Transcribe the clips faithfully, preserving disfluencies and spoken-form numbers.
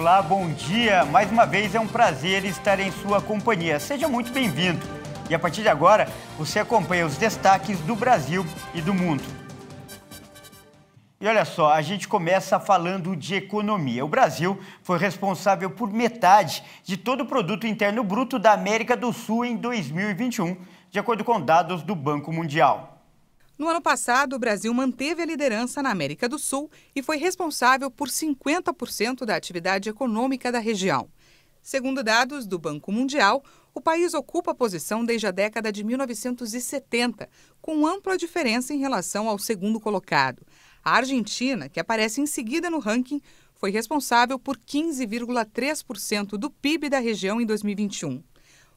Olá, bom dia. Mais uma vez é um prazer estar em sua companhia. Seja muito bem-vindo. E a partir de agora, você acompanha os destaques do Brasil e do mundo. E olha só, a gente começa falando de economia. O Brasil foi responsável por metade de todo o produto interno bruto da América do Sul em dois mil e vinte e um, de acordo com dados do Banco Mundial. No ano passado, o Brasil manteve a liderança na América do Sul e foi responsável por cinquenta por cento da atividade econômica da região. Segundo dados do Banco Mundial, o país ocupa a posição desde a década de mil novecentos e setenta, com ampla diferença em relação ao segundo colocado. A Argentina, que aparece em seguida no ranking, foi responsável por quinze vírgula três por cento do P I B da região em dois mil e vinte e um.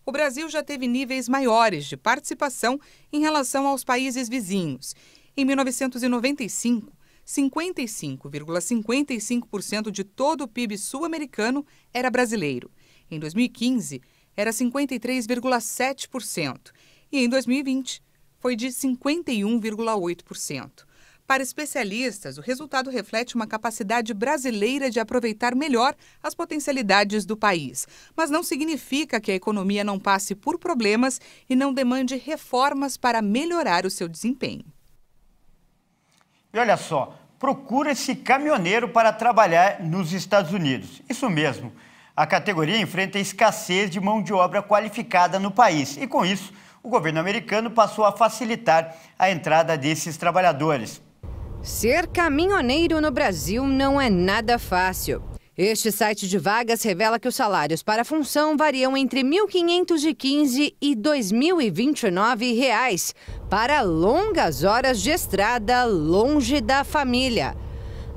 O Brasil já teve níveis maiores de participação em relação aos países vizinhos. Em mil novecentos e noventa e cinco, cinquenta e cinco vírgula cinquenta e cinco por cento de todo o P I B sul-americano era brasileiro. Em dois mil e quinze, era cinquenta e três vírgula sete por cento. E em dois mil e vinte, foi de cinquenta e um vírgula oito por cento. Para especialistas, o resultado reflete uma capacidade brasileira de aproveitar melhor as potencialidades do país. Mas não significa que a economia não passe por problemas e não demande reformas para melhorar o seu desempenho. E olha só, procura-se caminhoneiro para trabalhar nos Estados Unidos. Isso mesmo. A categoria enfrenta a escassez de mão de obra qualificada no país e, com isso, o governo americano passou a facilitar a entrada desses trabalhadores. Ser caminhoneiro no Brasil não é nada fácil. Este site de vagas revela que os salários para a função variam entre mil quinhentos e quinze reais e dois mil e vinte e nove reais para longas horas de estrada longe da família.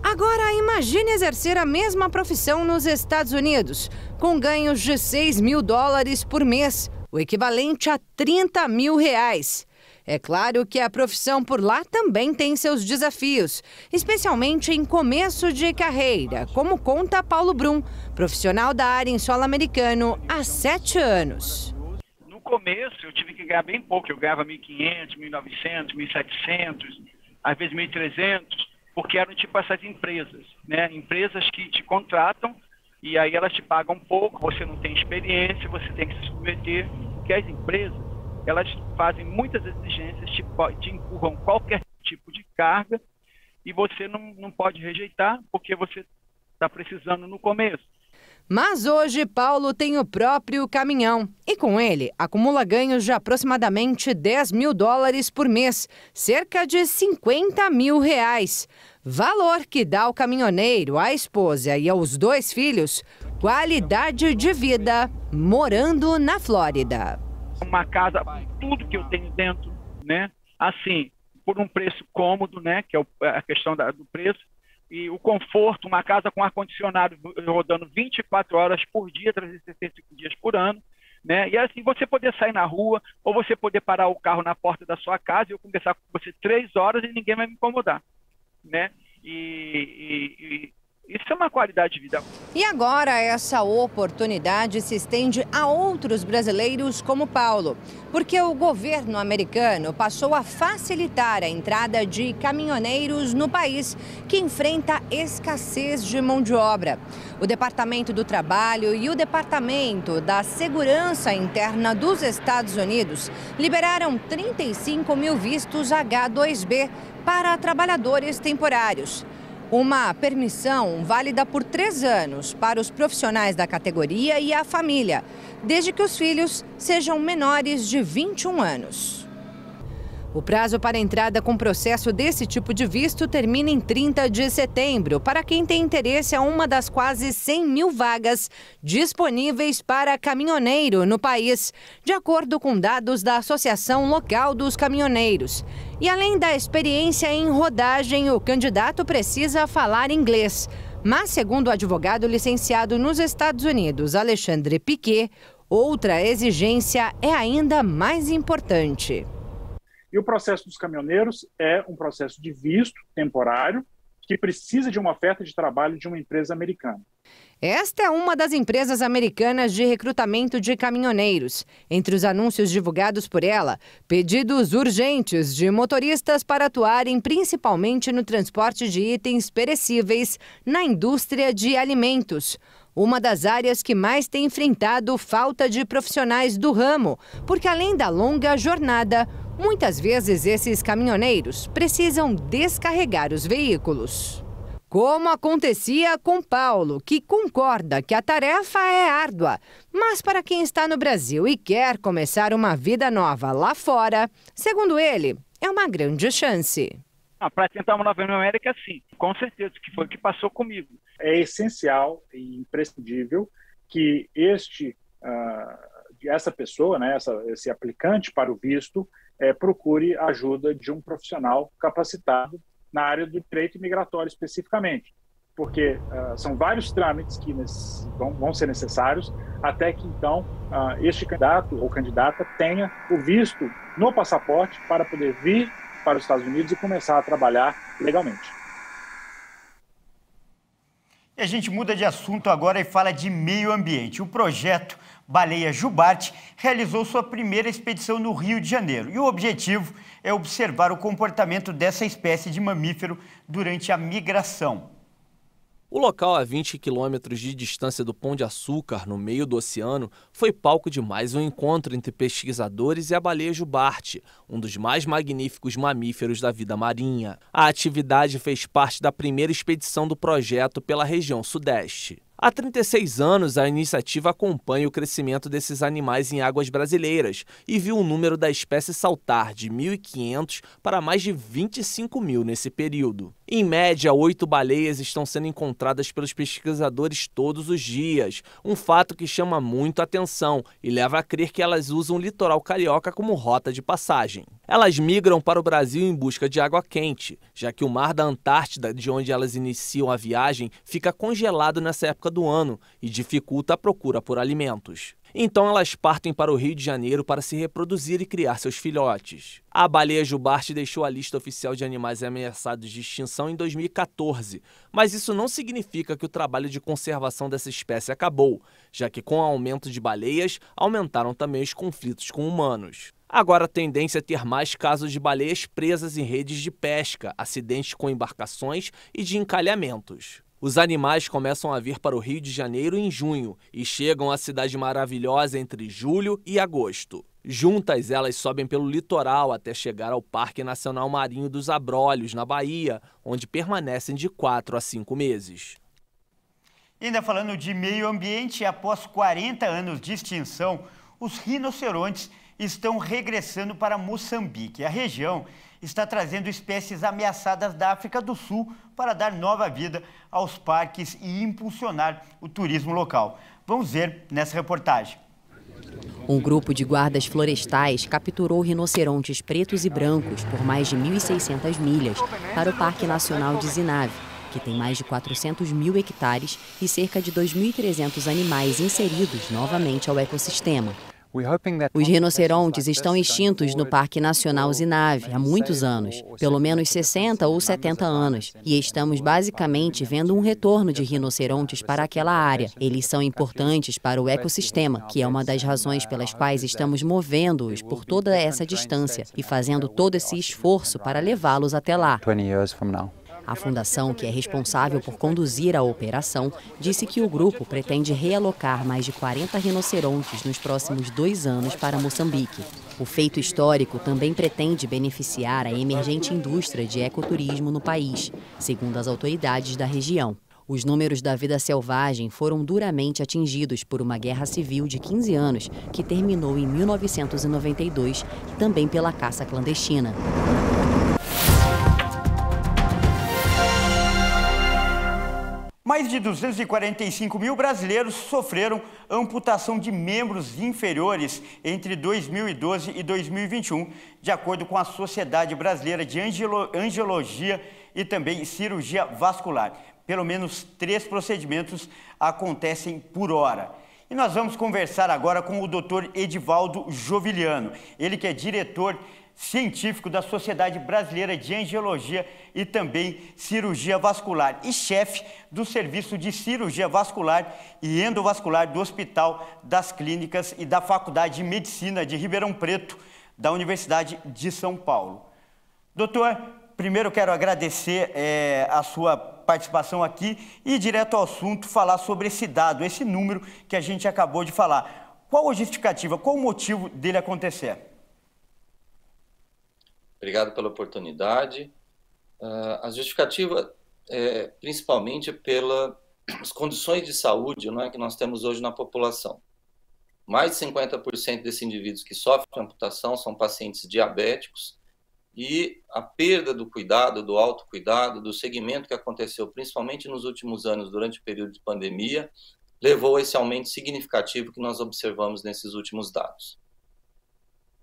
Agora, imagine exercer a mesma profissão nos Estados Unidos, com ganhos de seis mil dólares por mês, o equivalente a trinta mil reais. É claro que a profissão por lá também tem seus desafios, especialmente em começo de carreira, como conta Paulo Brum, profissional da área em solo americano há sete anos. No começo eu tive que ganhar bem pouco, eu ganhava mil e quinhentos, mil e novecentos, mil e setecentos, às vezes mil e trezentos, porque eram tipo essas empresas, né? Empresas que te contratam e aí elas te pagam pouco, você não tem experiência, você tem que se submeter, porque as empresas, elas fazem muitas exigências, te, te empurram qualquer tipo de carga e você não, não pode rejeitar porque você está precisando no começo. Mas hoje Paulo tem o próprio caminhão e com ele acumula ganhos de aproximadamente dez mil dólares por mês, cerca de cinquenta mil reais. Valor que dá ao caminhoneiro, à esposa e aos dois filhos qualidade de vida morando na Flórida. Uma casa, tudo que eu tenho dentro, né? Assim, por um preço cômodo, né? Que é a questão da, do preço. E o conforto, uma casa com ar-condicionado rodando vinte e quatro horas por dia, trezentos e sessenta e cinco dias por ano, né? E assim, você poder sair na rua ou você poder parar o carro na porta da sua casa e eu conversar com você três horas e ninguém vai me incomodar, né? E... e, e... isso é uma qualidade de vida. E agora essa oportunidade se estende a outros brasileiros como Paulo, porque o governo americano passou a facilitar a entrada de caminhoneiros no país, que enfrenta escassez de mão de obra. O Departamento do Trabalho e o Departamento da Segurança Interna dos Estados Unidos liberaram trinta e cinco mil vistos agá dois bê para trabalhadores temporários. Uma permissão válida por três anos para os profissionais da categoria e a família, desde que os filhos sejam menores de vinte e um anos. O prazo para entrada com processo desse tipo de visto termina em trinta de setembro, para quem tem interesse a uma das quase cem mil vagas disponíveis para caminhoneiro no país, de acordo com dados da Associação Local dos Caminhoneiros. E além da experiência em rodagem, o candidato precisa falar inglês. Mas, segundo o advogado licenciado nos Estados Unidos, Alexandre Piquet, outra exigência é ainda mais importante. E o processo dos caminhoneiros é um processo de visto temporário que precisa de uma oferta de trabalho de uma empresa americana. Esta é uma das empresas americanas de recrutamento de caminhoneiros. Entre os anúncios divulgados por ela, pedidos urgentes de motoristas para atuarem principalmente no transporte de itens perecíveis na indústria de alimentos. uma das áreas que mais tem enfrentado falta de profissionais do ramo, porque além da longa jornada, muitas vezes esses caminhoneiros precisam descarregar os veículos. Como acontecia com Paulo, que concorda que a tarefa é árdua, mas para quem está no Brasil e quer começar uma vida nova lá fora, segundo ele, é uma grande chance. Ah, para tentar uma nova América, sim, com certeza, que foi o que passou comigo. É essencial e imprescindível que este, uh, essa pessoa, né, essa, esse aplicante para o visto, é, procure a ajuda de um profissional capacitado na área do direito migratório especificamente, porque uh, são vários trâmites que vão, vão ser necessários até que, então, uh, este candidato ou candidata tenha o visto no passaporte para poder vir para os Estados Unidos e começar a trabalhar legalmente. E a gente muda de assunto agora e fala de meio ambiente. O projeto Baleia Jubarte realizou sua primeira expedição no Rio de Janeiro. E o objetivo é observar o comportamento dessa espécie de mamífero durante a migração. O local, a vinte quilômetros de distância do Pão de Açúcar, no meio do oceano, foi palco de mais um encontro entre pesquisadores e a baleia jubarte, um dos mais magníficos mamíferos da vida marinha. A atividade fez parte da primeira expedição do projeto pela região sudeste. Há trinta e seis anos, a iniciativa acompanha o crescimento desses animais em águas brasileiras e viu o número da espécie saltar de mil e quinhentas para mais de vinte e cinco mil nesse período. Em média, oito baleias estão sendo encontradas pelos pesquisadores todos os dias, um fato que chama muito a atenção e leva a crer que elas usam o litoral carioca como rota de passagem. Elas migram para o Brasil em busca de água quente, já que o mar da Antártida, de onde elas iniciam a viagem, fica congelado nessa época do ano e dificulta a procura por alimentos. Então elas partem para o Rio de Janeiro para se reproduzir e criar seus filhotes. A baleia jubarte deixou a lista oficial de animais ameaçados de extinção em dois mil e quatorze, mas isso não significa que o trabalho de conservação dessa espécie acabou, já que com o aumento de baleias, aumentaram também os conflitos com humanos. Agora a tendência é ter mais casos de baleias presas em redes de pesca, acidentes com embarcações e de encalhamentos. Os animais começam a vir para o Rio de Janeiro em junho e chegam à Cidade Maravilhosa entre julho e agosto. Juntas, elas sobem pelo litoral até chegar ao Parque Nacional Marinho dos Abrolhos, na Bahia, onde permanecem de quatro a cinco meses. Ainda falando de meio ambiente, após quarenta anos de extinção, os rinocerontes estão regressando para Moçambique. A região está trazendo espécies ameaçadas da África do Sul para dar nova vida aos parques e impulsionar o turismo local. Vamos ver nessa reportagem. Um grupo de guardas florestais capturou rinocerontes pretos e brancos por mais de mil e seiscentas milhas para o Parque Nacional de Zinave, que tem mais de quatrocentos mil hectares e cerca de dois mil e trezentos animais inseridos novamente ao ecossistema. Os rinocerontes estão extintos no Parque Nacional Zinave há muitos anos, pelo menos sessenta ou setenta anos, e estamos basicamente vendo um retorno de rinocerontes para aquela área. Eles são importantes para o ecossistema, que é uma das razões pelas quais estamos movendo-os por toda essa distância e fazendo todo esse esforço para levá-los até lá. A fundação, que é responsável por conduzir a operação, disse que o grupo pretende realocar mais de quarenta rinocerontes nos próximos dois anos para Moçambique. O feito histórico também pretende beneficiar a emergente indústria de ecoturismo no país, segundo as autoridades da região. Os números da vida selvagem foram duramente atingidos por uma guerra civil de quinze anos, que terminou em mil novecentos e noventa e dois, e também pela caça clandestina. Mais de duzentos e quarenta e cinco mil brasileiros sofreram amputação de membros inferiores entre dois mil e doze e dois mil e vinte e um, de acordo com a Sociedade Brasileira de Angiologia e também Cirurgia Vascular. Pelo menos três procedimentos acontecem por hora. E nós vamos conversar agora com o doutor Edivaldo Joviliano, ele que é diretor científico da Sociedade Brasileira de Angiologia e também Cirurgia Vascular e chefe do Serviço de Cirurgia Vascular e Endovascular do Hospital das Clínicas e da Faculdade de Medicina de Ribeirão Preto, da Universidade de São Paulo. Doutor, primeiro quero agradecer é, a sua participação aqui e, direto ao assunto, falar sobre esse dado, esse número que a gente acabou de falar. Qual a justificativa, qual o motivo dele acontecer? Obrigado pela oportunidade. Uh, a justificativa é principalmente pelas condições de saúde, não é, que nós temos hoje na população. Mais de cinquenta por cento desses indivíduos que sofrem amputação são pacientes diabéticos, e a perda do cuidado, do autocuidado, do segmento que aconteceu principalmente nos últimos anos durante o período de pandemia, levou a esse aumento significativo que nós observamos nesses últimos dados.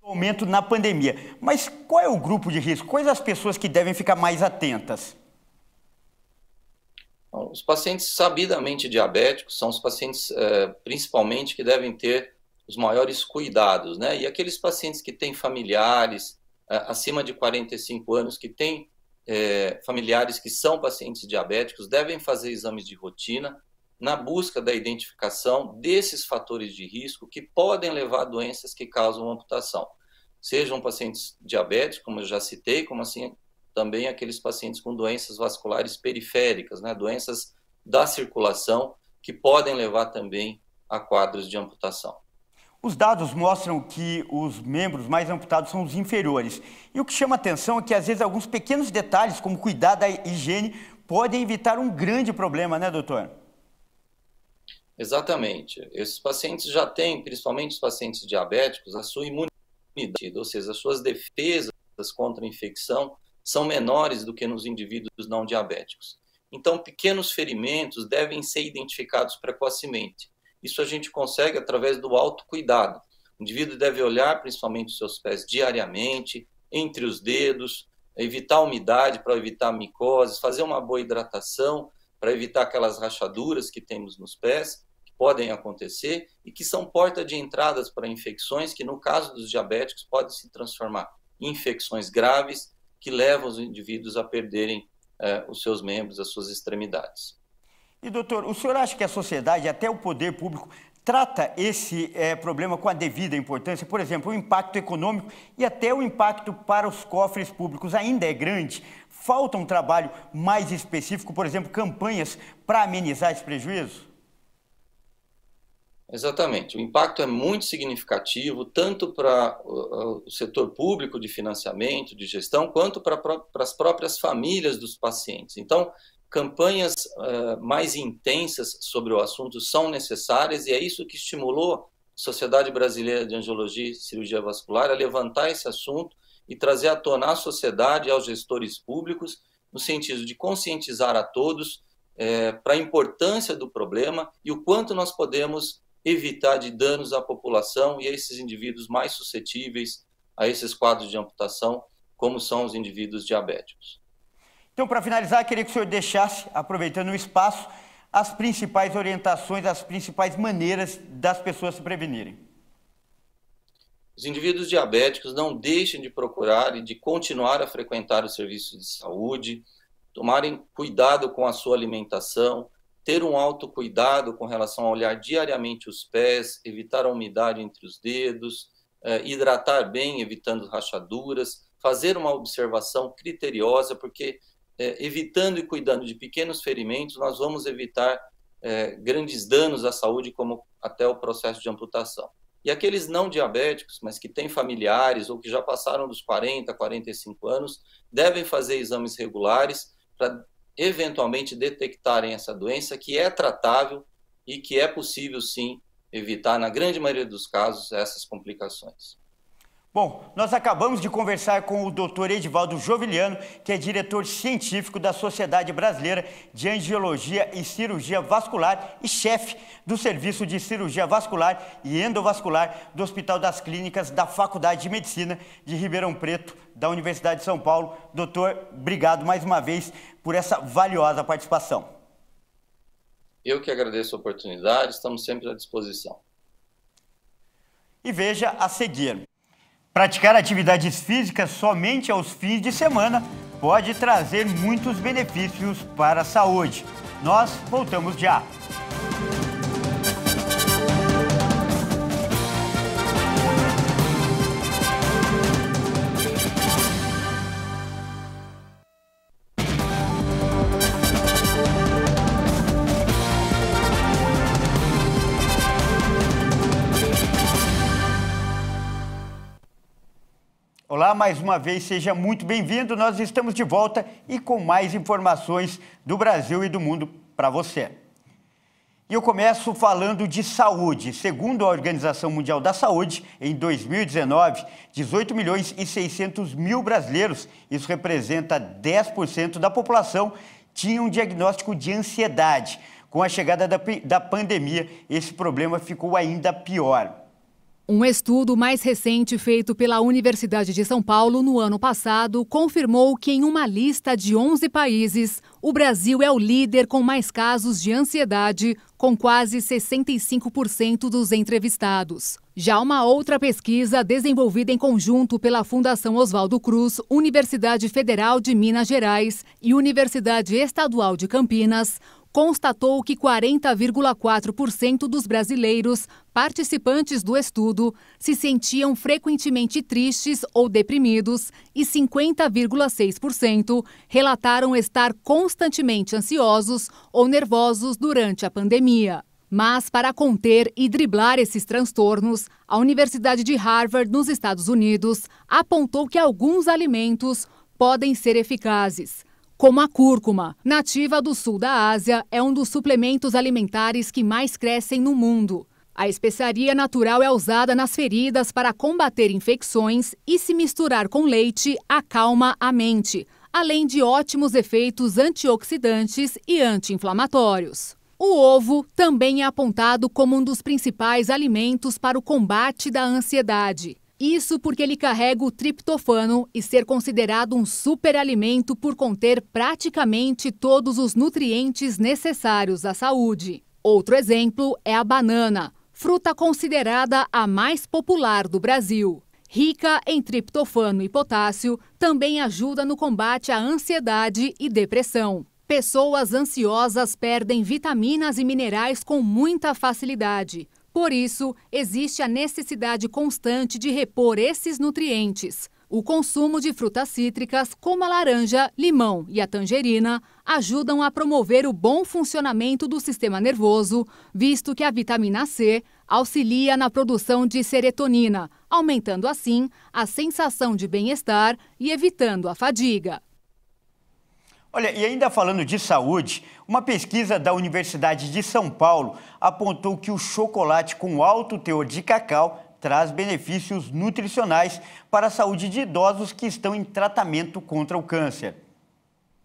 Aumento na pandemia. Mas qual é o grupo de risco? Quais as pessoas que devem ficar mais atentas? Bom, os pacientes sabidamente diabéticos são os pacientes é, principalmente que devem ter os maiores cuidados, né? E aqueles pacientes que têm familiares acima de quarenta e cinco anos, que têm é, familiares que são pacientes diabéticos, devem fazer exames de rotina na busca da identificação desses fatores de risco que podem levar a doenças que causam amputação. Sejam pacientes diabéticos, como eu já citei, como assim também aqueles pacientes com doenças vasculares periféricas, né, doenças da circulação, que podem levar também a quadros de amputação. Os dados mostram que os membros mais amputados são os inferiores. E o que chama atenção é que, às vezes, alguns pequenos detalhes, como cuidar da higiene, podem evitar um grande problema, né, doutor? Exatamente. Esses pacientes já têm, principalmente os pacientes diabéticos, a sua imunidade, ou seja, as suas defesas contra a infecção são menores do que nos indivíduos não diabéticos. Então, pequenos ferimentos devem ser identificados precocemente. Isso a gente consegue através do autocuidado. O indivíduo deve olhar principalmente os seus pés diariamente, entre os dedos, evitar a umidade para evitar micoses, fazer uma boa hidratação para evitar aquelas rachaduras que temos nos pés, que podem acontecer e que são porta de entradas para infecções que, no caso dos diabéticos, podem se transformar em infecções graves que levam os indivíduos a perderem eh, os seus membros, as suas extremidades. E, doutor, o senhor acha que a sociedade, até o poder público, trata esse é, problema com a devida importância? Por exemplo, o impacto econômico e até o impacto para os cofres públicos ainda é grande? Falta um trabalho mais específico, por exemplo, campanhas para amenizar esse prejuízo? Exatamente. O impacto é muito significativo, tanto para o setor público de financiamento, de gestão, quanto para, para as próprias famílias dos pacientes. Então, campanhas uh, mais intensas sobre o assunto são necessárias, e é isso que estimulou a Sociedade Brasileira de Angiologia e Cirurgia Vascular a levantar esse assunto e trazer à tona a sociedade e aos gestores públicos, no sentido de conscientizar a todos eh, para a importância do problema e o quanto nós podemos evitar de danos à população e a esses indivíduos mais suscetíveis a esses quadros de amputação, como são os indivíduos diabéticos. Então, para finalizar, queria que o senhor deixasse, aproveitando o espaço, as principais orientações, as principais maneiras das pessoas se prevenirem. Os indivíduos diabéticos não deixem de procurar e de continuar a frequentar os serviços de saúde, tomarem cuidado com a sua alimentação, ter um autocuidado com relação a olhar diariamente os pés, evitar a umidade entre os dedos, hidratar bem, evitando rachaduras, fazer uma observação criteriosa, porque É, evitando e cuidando de pequenos ferimentos, nós vamos evitar é, grandes danos à saúde, como até o processo de amputação. E aqueles não diabéticos, mas que têm familiares ou que já passaram dos quarenta, quarenta e cinco anos, devem fazer exames regulares para eventualmente detectarem essa doença, que é tratável e que é possível, sim, evitar, na grande maioria dos casos, essas complicações. Bom, nós acabamos de conversar com o doutor Edivaldo Joviliano, que é diretor científico da Sociedade Brasileira de Angiologia e Cirurgia Vascular e chefe do Serviço de Cirurgia Vascular e Endovascular do Hospital das Clínicas da Faculdade de Medicina de Ribeirão Preto, da Universidade de São Paulo. Doutor, obrigado mais uma vez por essa valiosa participação. Eu que agradeço a oportunidade, estamos sempre à disposição. E veja a seguir. Praticar atividades físicas somente aos fins de semana pode trazer muitos benefícios para a saúde. Nós voltamos já. Olá, mais uma vez, seja muito bem-vindo. Nós estamos de volta e com mais informações do Brasil e do mundo para você. E eu começo falando de saúde. Segundo a Organização Mundial da Saúde, em dois mil e dezenove, dezoito milhões e seiscentos mil brasileiros, isso representa dez por cento da população, tinham um diagnóstico de ansiedade. Com a chegada da, da pandemia, esse problema ficou ainda pior. Um estudo mais recente feito pela Universidade de São Paulo no ano passado confirmou que em uma lista de onze países, o Brasil é o líder com mais casos de ansiedade, com quase sessenta e cinco por cento dos entrevistados. Já uma outra pesquisa desenvolvida em conjunto pela Fundação Oswaldo Cruz, Universidade Federal de Minas Gerais e Universidade Estadual de Campinas constatou que quarenta vírgula quatro por cento dos brasileiros participantes do estudo se sentiam frequentemente tristes ou deprimidos e cinquenta vírgula seis por cento relataram estar constantemente ansiosos ou nervosos durante a pandemia. Mas para conter e driblar esses transtornos, a Universidade de Harvard, nos Estados Unidos, apontou que alguns alimentos podem ser eficazes. Como a cúrcuma, nativa do sul da Ásia, é um dos suplementos alimentares que mais crescem no mundo. A especiaria natural é usada nas feridas para combater infecções e, se misturar com leite, acalma a mente, além de ótimos efeitos antioxidantes e anti-inflamatórios. O ovo também é apontado como um dos principais alimentos para o combate da ansiedade. Isso porque ele carrega o triptofano e ser considerado um superalimento por conter praticamente todos os nutrientes necessários à saúde. Outro exemplo é a banana, fruta considerada a mais popular do Brasil. Rica em triptofano e potássio, também ajuda no combate à ansiedade e depressão. Pessoas ansiosas perdem vitaminas e minerais com muita facilidade. Por isso, existe a necessidade constante de repor esses nutrientes. O consumo de frutas cítricas, como a laranja, limão e a tangerina, ajudam a promover o bom funcionamento do sistema nervoso, visto que a vitamina C auxilia na produção de serotonina, aumentando assim a sensação de bem-estar e evitando a fadiga. Olha, e ainda falando de saúde, uma pesquisa da Universidade de São Paulo apontou que o chocolate com alto teor de cacau traz benefícios nutricionais para a saúde de idosos que estão em tratamento contra o câncer.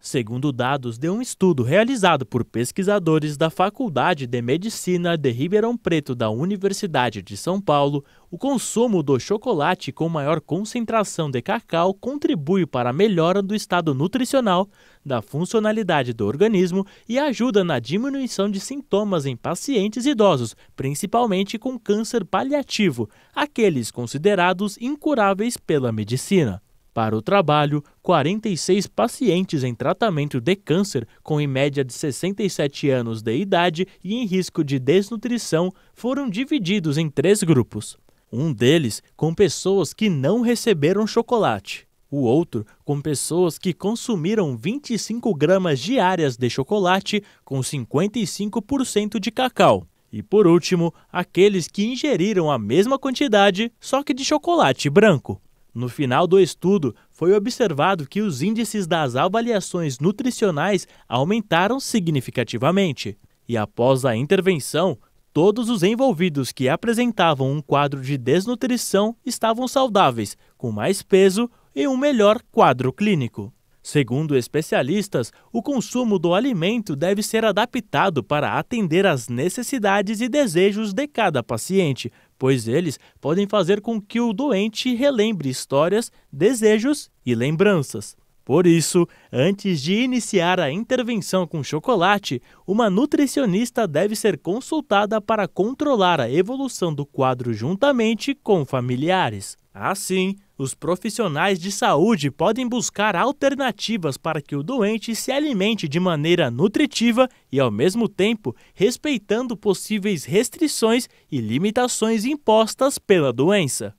Segundo dados de um estudo realizado por pesquisadores da Faculdade de Medicina de Ribeirão Preto da Universidade de São Paulo, o consumo do chocolate com maior concentração de cacau contribui para a melhora do estado nutricional, da funcionalidade do organismo e ajuda na diminuição de sintomas em pacientes idosos, principalmente com câncer paliativo, aqueles considerados incuráveis pela medicina. Para o trabalho, quarenta e seis pacientes em tratamento de câncer, com em média de sessenta e sete anos de idade e em risco de desnutrição, foram divididos em três grupos. Um deles com pessoas que não receberam chocolate. O outro com pessoas que consumiram vinte e cinco gramas diárias de chocolate com cinquenta e cinco por cento de cacau. E por último, aqueles que ingeriram a mesma quantidade, só que de chocolate branco. No final do estudo, foi observado que os índices das avaliações nutricionais aumentaram significativamente. E após a intervenção, todos os envolvidos que apresentavam um quadro de desnutrição estavam saudáveis, com mais peso e um melhor quadro clínico. Segundo especialistas, o consumo do alimento deve ser adaptado para atender às necessidades e desejos de cada paciente, pois eles podem fazer com que o doente relembre histórias, desejos e lembranças. Por isso, antes de iniciar a intervenção com chocolate, uma nutricionista deve ser consultada para controlar a evolução do quadro juntamente com familiares. Assim, os profissionais de saúde podem buscar alternativas para que o doente se alimente de maneira nutritiva e, ao mesmo tempo, respeitando possíveis restrições e limitações impostas pela doença.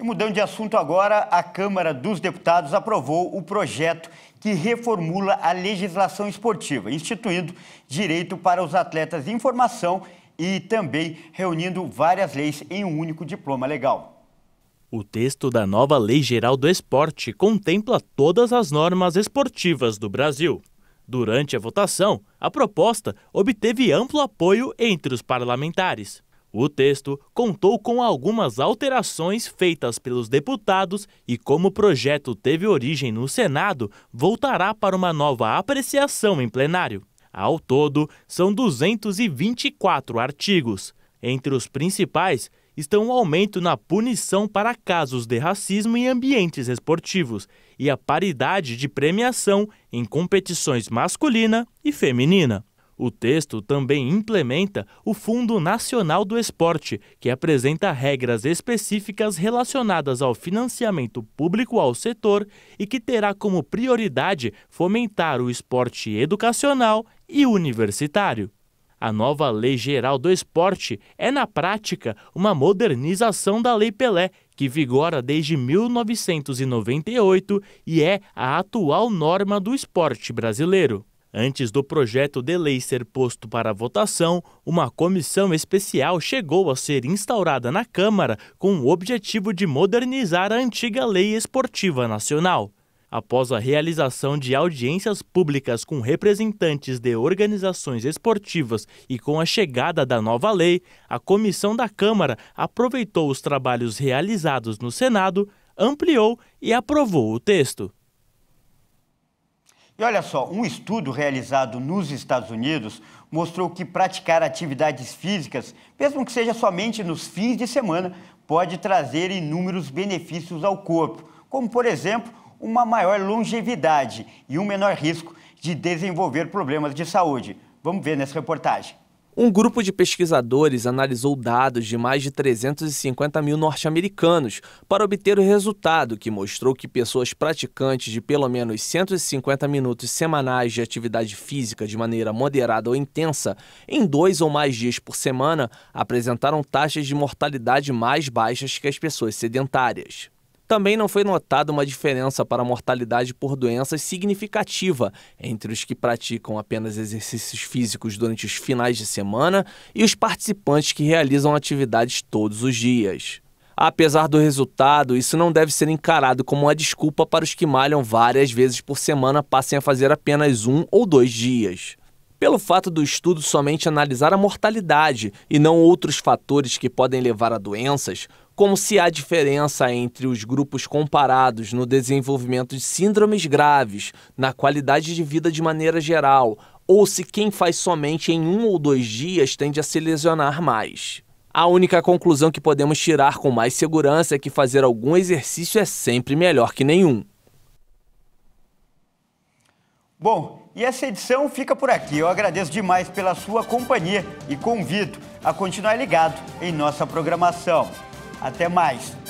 E mudando de assunto agora, a Câmara dos Deputados aprovou o projeto que reformula a legislação esportiva, instituindo direito para os atletas em formação e também reunindo várias leis em um único diploma legal. O texto da nova Lei Geral do Esporte contempla todas as normas esportivas do Brasil. Durante a votação, a proposta obteve amplo apoio entre os parlamentares. O texto contou com algumas alterações feitas pelos deputados e, como o projeto teve origem no Senado, voltará para uma nova apreciação em plenário. Ao todo, são duzentos e vinte e quatro artigos. Entre os principais estão o aumento na punição para casos de racismo em ambientes esportivos e a paridade de premiação em competições masculina e feminina. O texto também implementa o Fundo Nacional do Esporte, que apresenta regras específicas relacionadas ao financiamento público ao setor e que terá como prioridade fomentar o esporte educacional e universitário. A nova Lei Geral do Esporte é, na prática, uma modernização da Lei Pelé, que vigora desde mil novecentos e noventa e oito e é a atual norma do esporte brasileiro. Antes do projeto de lei ser posto para votação, uma comissão especial chegou a ser instaurada na Câmara com o objetivo de modernizar a antiga Lei Esportiva Nacional. Após a realização de audiências públicas com representantes de organizações esportivas e com a chegada da nova lei, a Comissão da Câmara aproveitou os trabalhos realizados no Senado, ampliou e aprovou o texto. E olha só, um estudo realizado nos Estados Unidos mostrou que praticar atividades físicas, mesmo que seja somente nos fins de semana, pode trazer inúmeros benefícios ao corpo, como, por exemplo, uma maior longevidade e um menor risco de desenvolver problemas de saúde. Vamos ver nessa reportagem. Um grupo de pesquisadores analisou dados de mais de trezentos e cinquenta mil norte-americanos para obter o resultado que mostrou que pessoas praticantes de pelo menos cento e cinquenta minutos semanais de atividade física de maneira moderada ou intensa, em dois ou mais dias por semana, apresentaram taxas de mortalidade mais baixas que as pessoas sedentárias. Também não foi notada uma diferença para a mortalidade por doenças significativa entre os que praticam apenas exercícios físicos durante os finais de semana e os participantes que realizam atividades todos os dias. Apesar do resultado, isso não deve ser encarado como uma desculpa para os que malham várias vezes por semana passem a fazer apenas um ou dois dias. Pelo fato do estudo somente analisar a mortalidade e não outros fatores que podem levar a doenças, como se há diferença entre os grupos comparados no desenvolvimento de síndromes graves, na qualidade de vida de maneira geral, ou se quem faz somente em um ou dois dias tende a se lesionar mais. A única conclusão que podemos tirar com mais segurança é que fazer algum exercício é sempre melhor que nenhum. Bom, e essa edição fica por aqui. Eu agradeço demais pela sua companhia e convido a continuar ligado em nossa programação. Até mais!